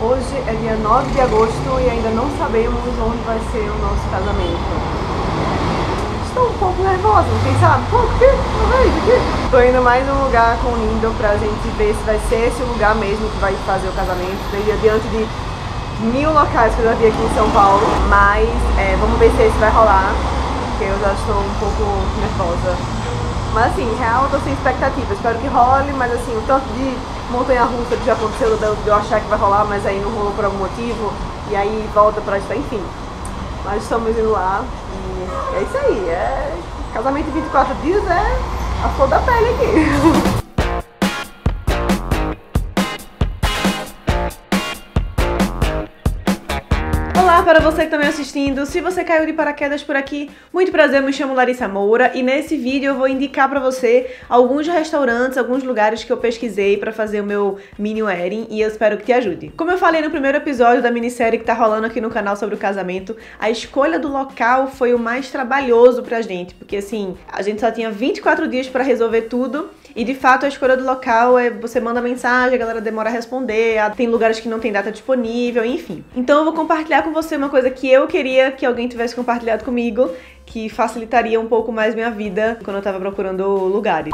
Hoje é dia 9 de agosto e ainda não sabemos onde vai ser o nosso casamento. Estou um pouco nervosa, quem sabe? Estou indo mais um lugar com o Nindo pra gente ver se vai ser esse lugar mesmo que vai fazer o casamento. Daí adiante de 1000 locais que eu já vi aqui em São Paulo, mas vamos ver se esse vai rolar, porque eu já estou um pouco nervosa. Mas assim, real, eu tô sem expectativa, espero que role, mas assim, o tanto de montanha-russa que já aconteceu de eu achar que vai rolar, mas aí não rolou por algum motivo, e aí volta pra estar, enfim. Mas estamos indo lá, e é isso aí, casamento em 24 dias é a flor da pele aqui. Para você que tá me assistindo, se você caiu de paraquedas por aqui, muito prazer, me chamo Larissa Moura e nesse vídeo eu vou indicar pra você alguns restaurantes, alguns lugares que eu pesquisei pra fazer o meu mini wedding e eu espero que te ajude. Como eu falei no primeiro episódio da minissérie que tá rolando aqui no canal sobre o casamento, a escolha do local foi o mais trabalhoso pra gente, porque assim, a gente só tinha 24 dias pra resolver tudo. E de fato a escolha do local é você manda mensagem, a galera demora a responder, tem lugares que não tem data disponível, enfim. Então eu vou compartilhar com você uma coisa que eu queria que alguém tivesse compartilhado comigo, que facilitaria um pouco mais minha vida quando eu tava procurando lugares.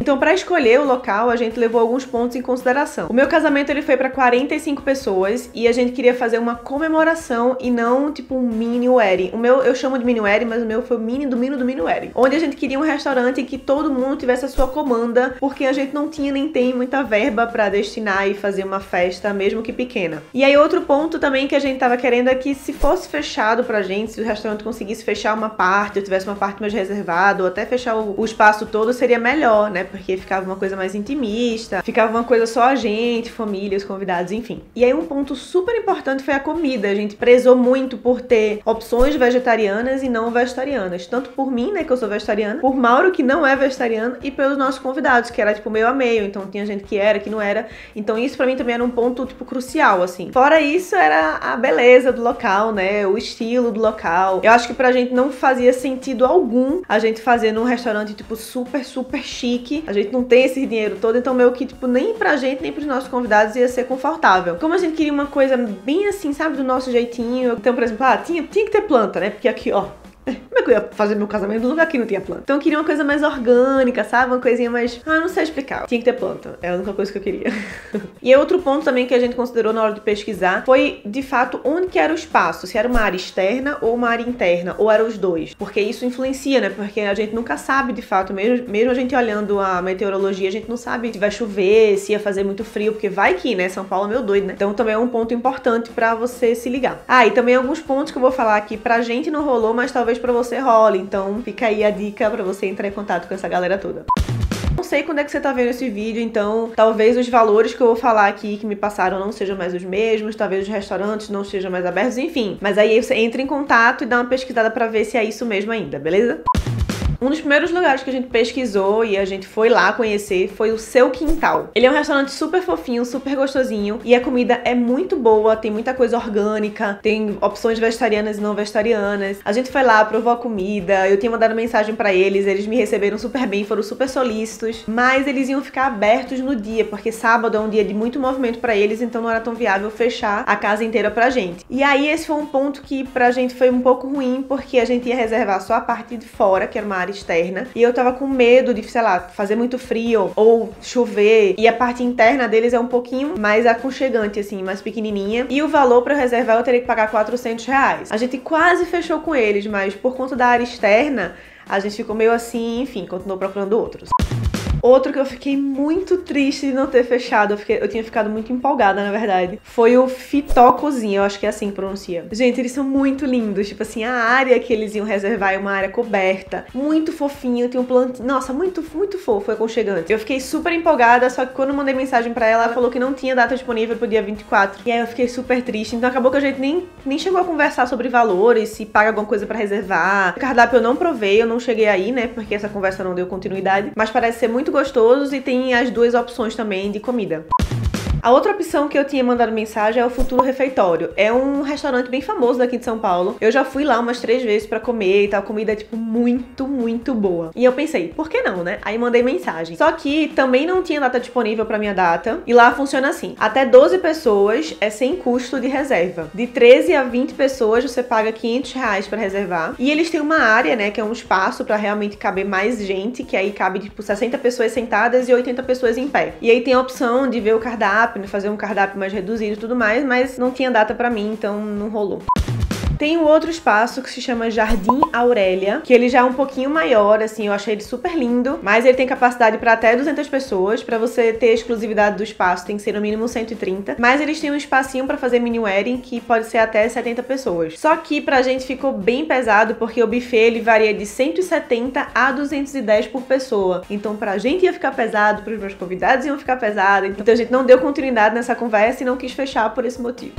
Então, para escolher o local, a gente levou alguns pontos em consideração. O meu casamento ele foi para 45 pessoas e a gente queria fazer uma comemoração e não tipo um mini wedding. O meu eu chamo de mini wedding, mas o meu foi o mini do mini do mini wedding, onde a gente queria um restaurante que todo mundo tivesse a sua comanda, porque a gente não tinha nem tem muita verba para destinar e fazer uma festa, mesmo que pequena. E aí outro ponto também que a gente tava querendo é que se fosse fechado pra gente, se o restaurante conseguisse fechar uma parte, eu tivesse uma parte mais reservada, ou até fechar o espaço todo, seria melhor, né? Porque ficava uma coisa mais intimista, ficava uma coisa só a gente, família, os convidados, enfim. E aí um ponto super importante foi a comida. A gente prezou muito por ter opções vegetarianas e não vegetarianas. Tanto por mim, né, que eu sou vegetariana, por Mauro, que não é vegetariano, e pelos nossos convidados, que era tipo meio a meio. Então tinha gente que era, que não era. Então isso pra mim também era um ponto, tipo, crucial, assim. Fora isso, era a beleza do local, né, o estilo do local. Eu acho que pra gente não fazia sentido algum a gente fazer num restaurante, tipo, super, super chique. A gente não tem esse dinheiro todo, então meio que, tipo, nem pra gente, nem pros nossos convidados ia ser confortável. Como a gente queria uma coisa bem assim, sabe, do nosso jeitinho. Então, por exemplo, tinha que ter planta, né? Porque aqui, ó, como é que eu ia fazer meu casamento num lugar que não tinha planta? Então eu queria uma coisa mais orgânica, sabe? Uma coisinha mais... Ah, não sei explicar. Tinha que ter planta. É a única coisa que eu queria. E outro ponto também que a gente considerou na hora de pesquisar foi, de fato, onde que era o espaço. Se era uma área externa ou uma área interna. Ou eram os dois. Porque isso influencia, né? Porque a gente nunca sabe, de fato. Mesmo a gente olhando a meteorologia, a gente não sabe se vai chover, se ia fazer muito frio. Porque vai que, né? São Paulo é meio doido, né? Então também é um ponto importante pra você se ligar. Ah, e também alguns pontos que eu vou falar aqui. Pra gente não rolou, mas talvez pra você rola, então fica aí a dica pra você entrar em contato com essa galera toda. Não sei quando é que você tá vendo esse vídeo, então talvez os valores que eu vou falar aqui que me passaram não sejam mais os mesmos, talvez os restaurantes não sejam mais abertos, enfim. Mas aí você entra em contato e dá uma pesquisada pra ver se é isso mesmo ainda, beleza? Um dos primeiros lugares que a gente pesquisou e a gente foi lá conhecer foi o Seu Quintal. Ele é um restaurante super fofinho, super gostosinho e a comida é muito boa, tem muita coisa orgânica, tem opções vegetarianas e não vegetarianas. A gente foi lá, provou a comida, eu tinha mandado mensagem pra eles, eles me receberam super bem, foram super solícitos, mas eles iam ficar abertos no dia, porque sábado é um dia de muito movimento pra eles, então não era tão viável fechar a casa inteira pra gente. E aí esse foi um ponto que pra gente foi um pouco ruim, porque a gente ia reservar só a parte de fora, que era uma área externa, e eu tava com medo de, sei lá, fazer muito frio ou chover, e a parte interna deles é um pouquinho mais aconchegante, assim, mais pequenininha, e o valor pra reservar eu teria que pagar R$400. A gente quase fechou com eles, mas por conta da área externa, a gente ficou meio assim, enfim, continuou procurando outros. Outro que eu fiquei muito triste de não ter fechado, eu tinha ficado muito empolgada, na verdade, foi o Fitocozinha, eu acho que é assim que pronuncia. Gente, eles são muito lindos, tipo assim, a área que eles iam reservar é uma área coberta, muito fofinho, tem um plantinho, nossa, muito, muito fofo, aconchegante. Eu fiquei super empolgada, só que quando eu mandei mensagem pra ela, ela falou que não tinha data disponível pro dia 24, e aí eu fiquei super triste, então acabou que a gente nem chegou a conversar sobre valores, se paga alguma coisa pra reservar. O cardápio eu não provei, eu não cheguei aí, né, porque essa conversa não deu continuidade, mas parece ser muito gostosos e tem as duas opções também de comida. A outra opção que eu tinha mandado mensagem é o Futuro Refeitório. É um restaurante bem famoso daqui de São Paulo. Eu já fui lá umas 3 vezes pra comer e tal. A comida é, tipo, muito boa. E eu pensei, por que não, né? Aí mandei mensagem. Só que também não tinha data disponível pra minha data. E lá funciona assim. Até 12 pessoas é sem custo de reserva. De 13 a 20 pessoas, você paga R$500 pra reservar. E eles têm uma área, né, que é um espaço pra realmente caber mais gente, que aí cabe, tipo, 60 pessoas sentadas e 80 pessoas em pé. E aí tem a opção de ver o cardápio, fazer um cardápio mais reduzido e tudo mais, mas não tinha data pra mim, então não rolou. Tem um outro espaço que se chama Jardim Aurélia, que ele já é um pouquinho maior, assim, eu achei ele super lindo, mas ele tem capacidade para até 200 pessoas, para você ter exclusividade do espaço tem que ser no mínimo 130, mas eles têm um espacinho para fazer mini wedding que pode ser até 70 pessoas. Só que pra gente ficou bem pesado, porque o buffet ele varia de 170 a 210 por pessoa, então pra gente ia ficar pesado, pros meus convidados iam ficar pesado, então a gente não deu continuidade nessa conversa e não quis fechar por esse motivo.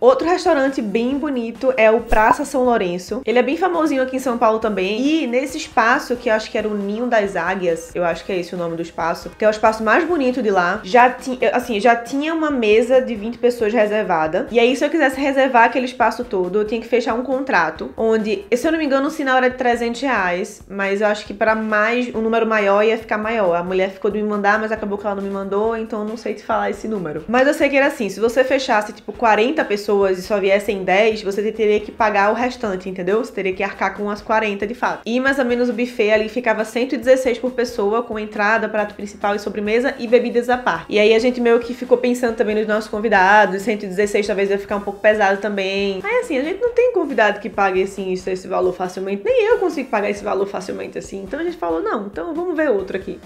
Outro restaurante bem bonito é o Praça São Lourenço. Ele é bem famosinho aqui em São Paulo também. E nesse espaço, que eu acho que era o Ninho das Águias, eu acho que é esse o nome do espaço, que é o espaço mais bonito de lá, já tinha uma mesa de 20 pessoas reservada. E aí, se eu quisesse reservar aquele espaço todo, eu tinha que fechar um contrato, onde, se eu não me engano, o sinal era de R$300, mas eu acho que para mais, um número maior ia ficar maior. A mulher ficou de me mandar, mas acabou que ela não me mandou, então eu não sei te falar esse número. Mas eu sei que era assim, se você fechasse, tipo, 40 pessoas, e só viessem 10, você teria que pagar o restante, entendeu? Você teria que arcar com as 40 de fato. E mais ou menos o buffet ali ficava 116 por pessoa, com entrada, prato principal e sobremesa e bebidas à parte. E aí a gente meio que ficou pensando também nos nossos convidados, 116 talvez ia ficar um pouco pesado também. Aí assim, a gente não tem convidado que pague assim esse valor facilmente, nem eu consigo pagar esse valor facilmente assim, então a gente falou, não, então vamos ver outro aqui.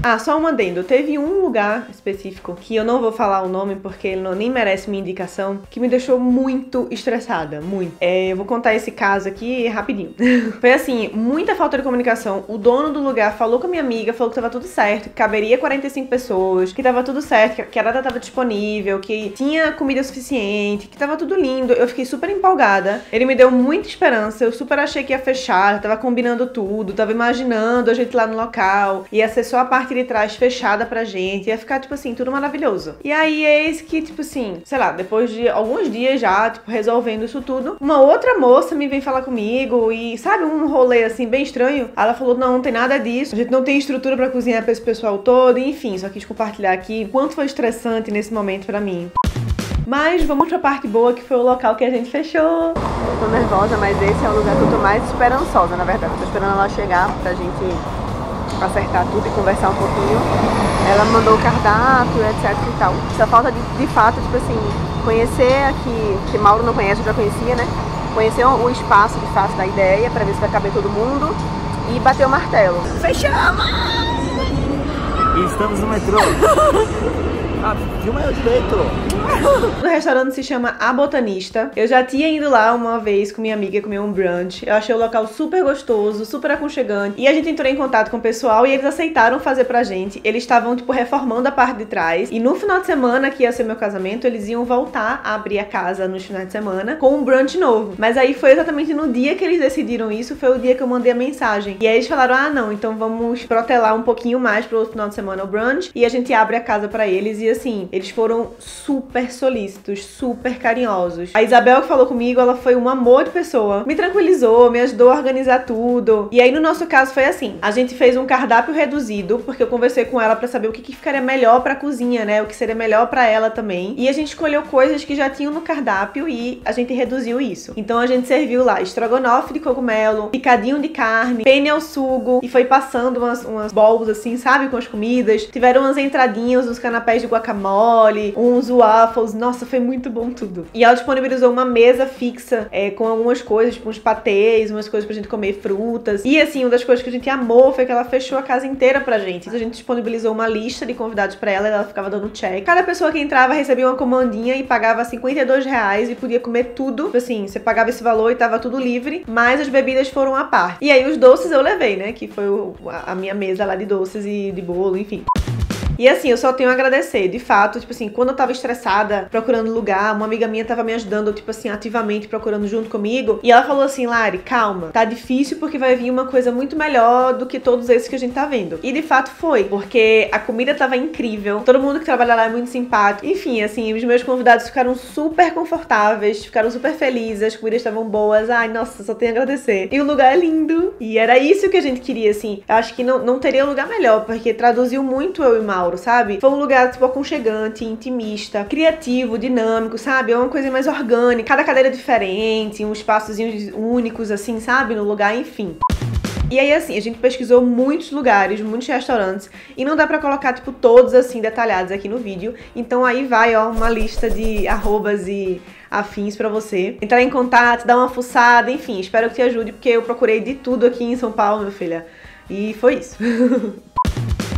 Ah, só um adendo, teve um lugar específico que eu não vou falar o nome porque ele nem merece minha indicação, que me deixou muito estressada, muito. Eu vou contar esse caso aqui rapidinho. Foi assim, muita falta de comunicação, o dono do lugar falou com a minha amiga, falou que tava tudo certo, que caberia 45 pessoas, que tava tudo certo, que a data tava disponível, que tinha comida suficiente, que tava tudo lindo, eu fiquei super empolgada, ele me deu muita esperança, eu super achei que ia fechar, tava combinando tudo, tava imaginando a gente lá no local, ia ser só a parte que ele traz fechada pra gente, ia ficar tipo assim, tudo maravilhoso. E aí eis que tipo assim, sei lá, depois de alguns dias já, tipo, resolvendo isso tudo, uma outra moça me vem falar comigo e sabe, um rolê assim, bem estranho. Ela falou, não tem nada disso, a gente não tem estrutura pra cozinhar pra esse pessoal todo, e, enfim, só quis compartilhar aqui o quanto foi estressante nesse momento pra mim. Mas vamos pra parte boa, que foi o local que a gente fechou. Eu tô nervosa, mas esse é o lugar que eu tô mais esperançosa, na verdade. Tô esperando ela chegar pra gente acertar tudo e conversar um pouquinho. Ela mandou o cardápio, etc e tal. Essa falta de fato, tipo assim, conhecer aqui, que Mauro não conhece, eu já conhecia, né? Conhecer o espaço de fato da ideia, pra ver se vai caber todo mundo e bater o martelo. Fechamos! Estamos no metrô. Ah, filma eu direito. O restaurante se chama A Botanista. Eu já tinha ido lá uma vez com minha amiga comer um brunch. Eu achei o local super gostoso, super aconchegante. E a gente entrou em contato com o pessoal e eles aceitaram fazer pra gente. Eles estavam, tipo, reformando a parte de trás. E no final de semana, que ia ser meu casamento, eles iam voltar a abrir a casa nos finais de semana com um brunch novo. Mas aí foi exatamente no dia que eles decidiram isso, foi o dia que eu mandei a mensagem. E aí eles falaram, ah, não, então vamos protelar um pouquinho mais pro outro final de semana o brunch. E a gente abre a casa pra eles. E assim, eles foram super solícitos, super carinhosos. A Isabel que falou comigo, ela foi um amor de pessoa. Me tranquilizou, me ajudou a organizar tudo. E aí no nosso caso foi assim, a gente fez um cardápio reduzido, porque eu conversei com ela pra saber o que ficaria melhor pra cozinha, né? O que seria melhor pra ela também. E a gente escolheu coisas que já tinham no cardápio e a gente reduziu isso. Então a gente serviu lá estrogonofe de cogumelo, picadinho de carne, penne ao sugo, e foi passando umas bowls assim, sabe? Com as comidas. Tiveram umas entradinhas, uns canapés de guacamole, uns waffles, nossa, foi muito bom tudo. E ela disponibilizou uma mesa fixa, com algumas coisas, tipo uns patês, umas coisas pra gente comer, frutas. E assim, uma das coisas que a gente amou foi que ela fechou a casa inteira pra gente. A gente disponibilizou uma lista de convidados pra ela e ela ficava dando check. Cada pessoa que entrava recebia uma comandinha e pagava R$52 e podia comer tudo. Assim, você pagava esse valor e tava tudo livre, mas as bebidas foram à parte. E aí os doces eu levei, né, que foi a minha mesa lá de doces e de bolo, enfim. E assim, eu só tenho a agradecer, de fato, tipo assim, quando eu tava estressada, procurando lugar, uma amiga minha tava me ajudando, tipo assim, ativamente procurando junto comigo, e ela falou assim: Lari, calma, tá difícil porque vai vir uma coisa muito melhor do que todos esses que a gente tá vendo. E de fato foi, porque a comida tava incrível, todo mundo que trabalha lá é muito simpático, enfim, assim, os meus convidados ficaram super confortáveis, ficaram super felizes, as comidas estavam boas, ai, nossa, só tenho a agradecer. E o lugar é lindo, e era isso que a gente queria, assim, eu acho que não teria lugar melhor, porque traduziu muito eu e Mauro, sabe? Foi um lugar, tipo, aconchegante, intimista, criativo, dinâmico, sabe? É uma coisa mais orgânica, cada cadeira diferente, uns espaçozinhos únicos, assim, sabe? No lugar, enfim. E aí, assim, a gente pesquisou muitos lugares, muitos restaurantes, e não dá pra colocar, tipo, todos, assim, detalhados aqui no vídeo. Então aí vai, ó, uma lista de arrobas e afins pra você entrar em contato, dar uma fuçada, enfim, espero que te ajude, porque eu procurei de tudo aqui em São Paulo, minha filha. E foi isso.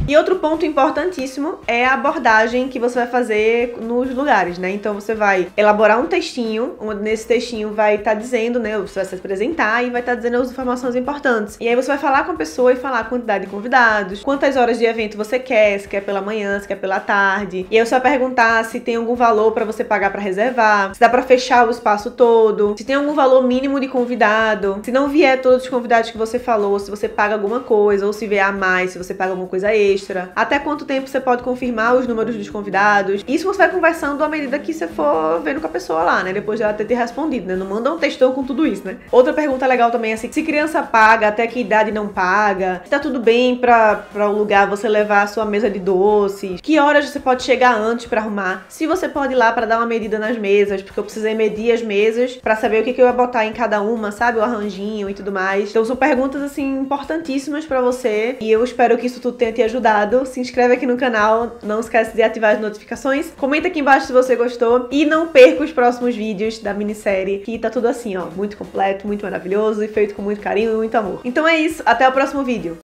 E outro ponto importantíssimo é a abordagem que você vai fazer nos lugares, né? Então você vai elaborar um textinho, onde nesse textinho vai estar dizendo, né? Você vai se apresentar e vai estar dizendo as informações importantes. E aí você vai falar com a pessoa e falar a quantidade de convidados, quantas horas de evento você quer, se quer pela manhã, se quer pela tarde. E aí você vai perguntar se tem algum valor pra você pagar pra reservar, se dá pra fechar o espaço todo, se tem algum valor mínimo de convidado, se não vier todos os convidados que você falou, se você paga alguma coisa, ou se vier a mais, se você paga alguma coisa extra. Até quanto tempo você pode confirmar os números dos convidados. Isso você vai conversando à medida que você for vendo com a pessoa lá, né? Depois dela ter te respondido, né? Não manda um textão com tudo isso, né? Outra pergunta legal também é assim, se criança paga, até que idade não paga, se tá tudo bem pra o lugar você levar a sua mesa de doces, que horas você pode chegar antes pra arrumar, se você pode ir lá pra dar uma medida nas mesas, porque eu precisei medir as mesas pra saber o que eu ia botar em cada uma, sabe? O arranjinho e tudo mais. Então são perguntas, assim, importantíssimas pra você, e eu espero que isso tudo tenha te ajudado. Se inscreve aqui no canal, não esquece de ativar as notificações, comenta aqui embaixo se você gostou e não perca os próximos vídeos da minissérie, que tá tudo assim, ó, muito completo, muito maravilhoso e feito com muito carinho e muito amor. Então é isso, até o próximo vídeo!